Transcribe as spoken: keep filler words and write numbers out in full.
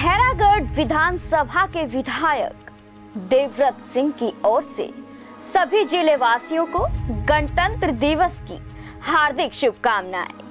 खैरागढ़ विधानसभा के विधायक देवव्रत सिंह की ओर से सभी जिले वासियों को गणतंत्र दिवस की हार्दिक शुभकामनाएं।